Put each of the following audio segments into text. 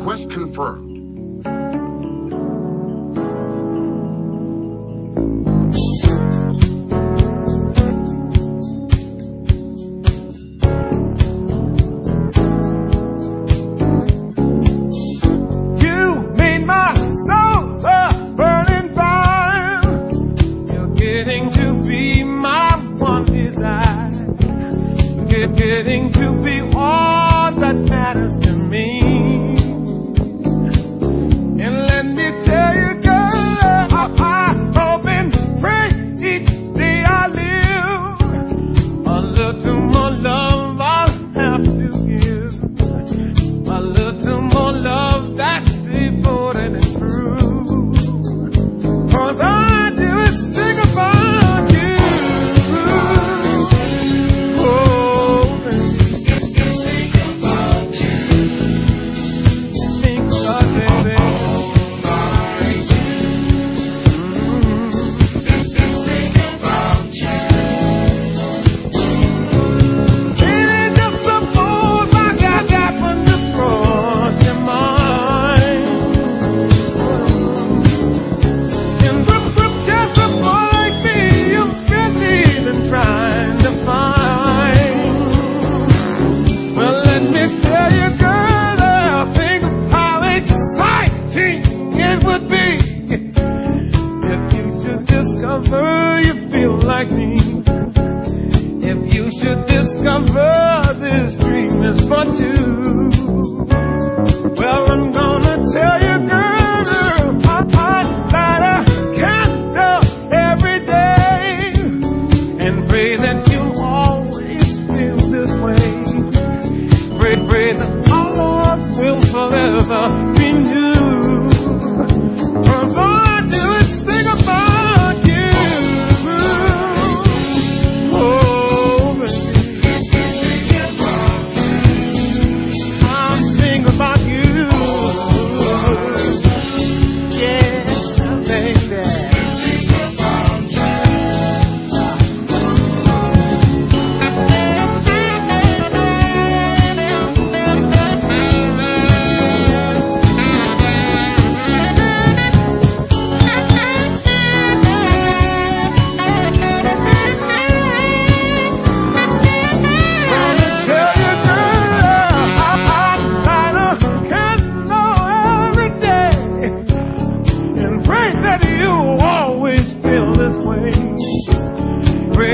Request confirmed. Getting to be all that matters to me. And let me tell you, girl, I hope and pray each day I live, a little more love I'll have to give, a little more love that's devoted and true. 'Cause I just think about discover you feel like me. If you should discover this dream is for two, well, I'm gonna tell you, girl, I light a candle every day and pray that you'll always feel this way.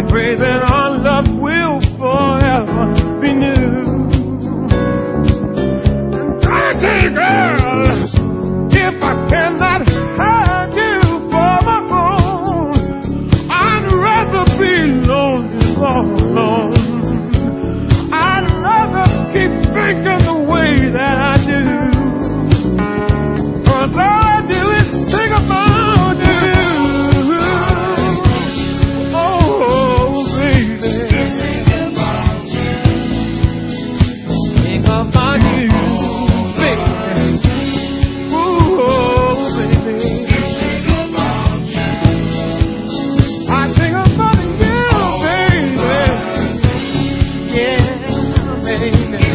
Pray that our love will forever be new. 'Cause all I do is think about that our love will forever be new. Dirty girl, if I cannot have you for my own, I'd rather be lonely all alone. I'd rather keep thinking the way that I do. 'Cause all I do is think about you. Baby.